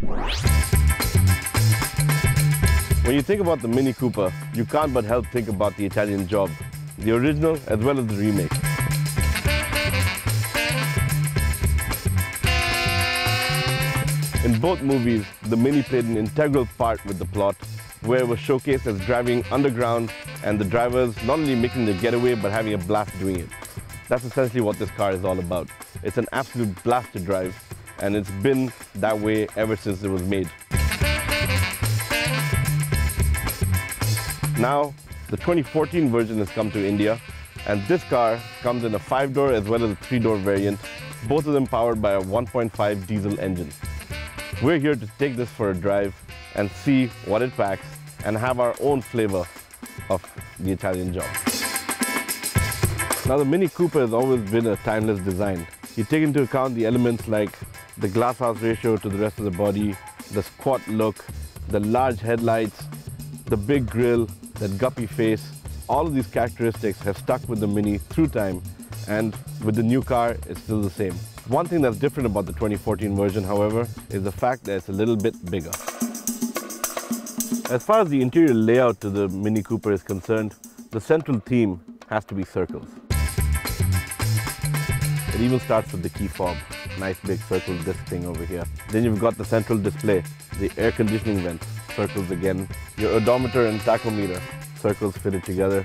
When you think about the Mini Cooper, you can't but help think about the Italian Job, the original as well as the remake. In both movies, the Mini played an integral part with the plot, where it was showcased as driving underground and the drivers not only making the getaway but having a blast doing it. That's essentially what this car is all about. It's an absolute blast to drive, and it's been that way ever since it was made. Now, the 2014 version has come to India, and this car comes in a 5-door as well as a 3-door variant, both of them powered by a 1.5 diesel engine. We're here to take this for a drive and see what it packs and have our own flavor of the Italian Job. Now, the Mini Cooper has always been a timeless design. You take into account the elements like the glasshouse ratio to the rest of the body, the squat look, the large headlights, the big grille, that guppy face. All of these characteristics have stuck with the Mini through time, and with the new car, it's still the same. One thing that's different about the 2014 version, however, is the fact that it's a little bit bigger. As far as the interior layout to the Mini Cooper is concerned, the central theme has to be circles. It even starts with the key fob. Nice big circle disc thing over here. Then you've got the central display, the air conditioning vents, circles again. Your odometer and tachometer, circles fitted together.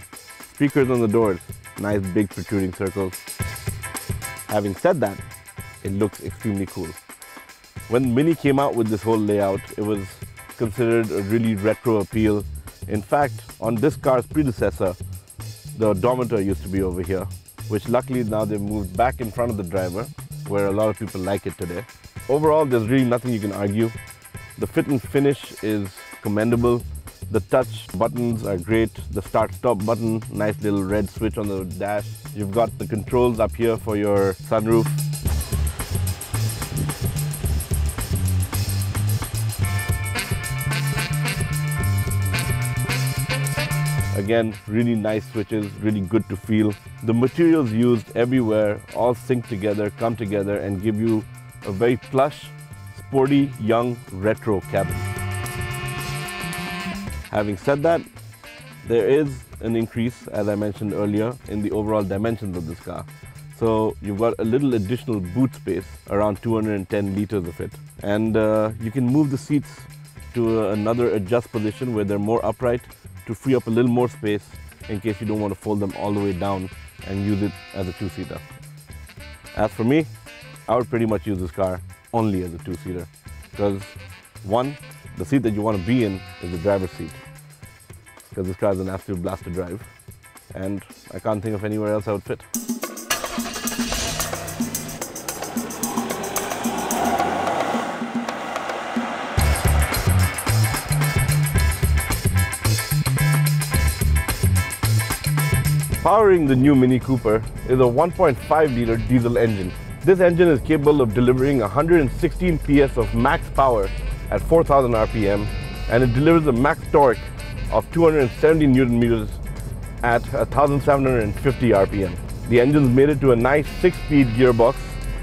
Speakers on the doors, nice big protruding circles. Having said that, it looks extremely cool. When Mini came out with this whole layout, it was considered a really retro appeal. In fact, on this car's predecessor, the odometer used to be over here, which luckily now they've moved back in front of the driver, where a lot of people like it today. Overall, there's really nothing you can argue. The fit and finish is commendable. The touch buttons are great. The start-stop button, nice little red switch on the dash. You've got the controls up here for your sunroof. Again, really nice switches, really good to feel. The materials used everywhere all sync together, come together, and give you a very plush, sporty, young, retro cabin. Having said that, there is an increase, as I mentioned earlier, in the overall dimensions of this car. So you've got a little additional boot space, around 210 liters of it. And you can move the seats to another adjust position where they're more upright, to free up a little more space in case you don't want to fold them all the way down and use it as a two-seater. As for me, I would pretty much use this car only as a two-seater, because one, the seat that you want to be in is the driver's seat, because this car is an absolute blast to drive, and I can't think of anywhere else I would fit. Powering the new Mini Cooper is a 1.5-liter diesel engine. This engine is capable of delivering 116 PS of max power at 4,000 RPM, and it delivers a max torque of 270 Nm at 1,750 RPM. The engine's made it to a nice 6-speed gearbox,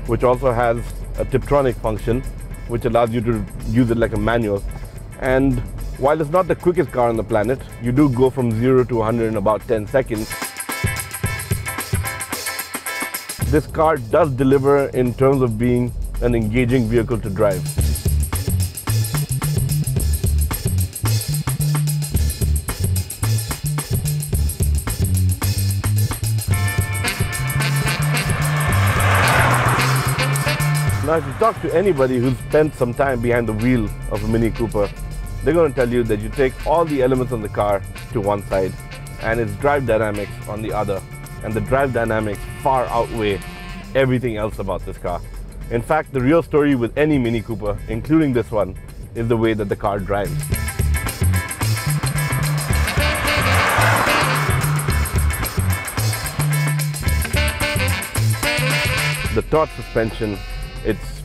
which also has a Tiptronic function, which allows you to use it like a manual. And while it's not the quickest car on the planet, you do go from 0 to 100 in about 10 seconds. This car does deliver in terms of being an engaging vehicle to drive. Now, if you talk to anybody who's spent some time behind the wheel of a Mini Cooper, they're going to tell you that you take all the elements of the car to one side and its drive dynamics on the other. And the drive dynamics far outweigh everything else about this car. In fact, the real story with any Mini Cooper, including this one, is the way that the car drives. The taut suspension, it's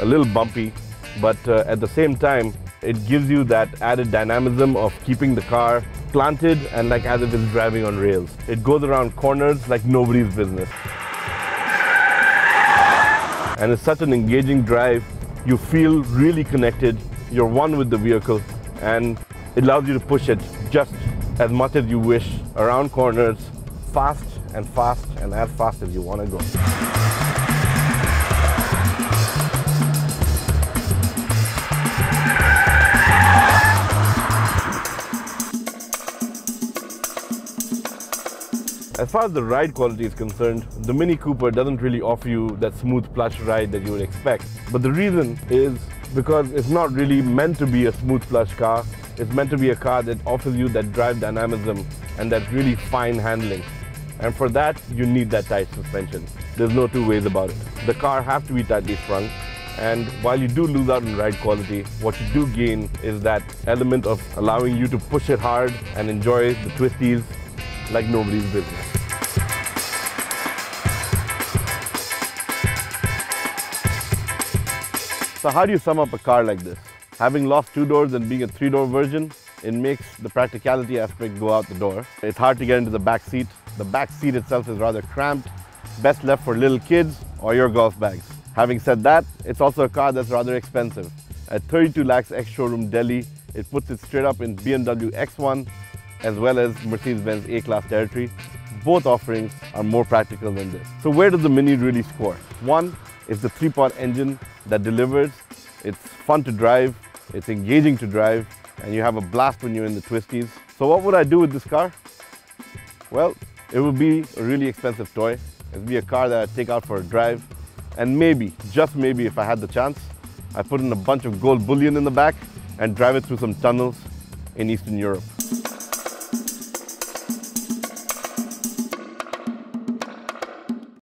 a little bumpy, but at the same time, it gives you that added dynamism of keeping the car planted and like as if it's driving on rails. It goes around corners like nobody's business. And it's such an engaging drive you feel really connected, you're one with the vehicle, and it allows you to push it just as much as you wish, around corners, fast and fast and as fast as you want to go. As far as the ride quality is concerned, the Mini Cooper doesn't really offer you that smooth plush ride that you would expect. But the reason is because it's not really meant to be a smooth plush car. It's meant to be a car that offers you that drive dynamism and that really fine handling. And for that, you need that tight suspension. There's no two ways about it. The car has to be tightly sprung. And while you do lose out on ride quality, what you do gain is that element of allowing you to push it hard and enjoy the twisties like nobody's business. So how do you sum up a car like this? Having lost two doors and being a three-door version, it makes the practicality aspect go out the door. It's hard to get into the back seat. The back seat itself is rather cramped, best left for little kids or your golf bags. Having said that, it's also a car that's rather expensive. At 32 lakhs ex-showroom Delhi, it puts it straight up in BMW X1, as well as Mercedes-Benz A-Class territory. Both offerings are more practical than this. So where does the Mini really score? One is the 3-pot engine that delivers. It's fun to drive, it's engaging to drive, and you have a blast when you're in the twisties. So what would I do with this car? Well, it would be a really expensive toy. It would be a car that I'd take out for a drive. And maybe, just maybe, if I had the chance, I'd put in a bunch of gold bullion in the back and drive it through some tunnels in Eastern Europe.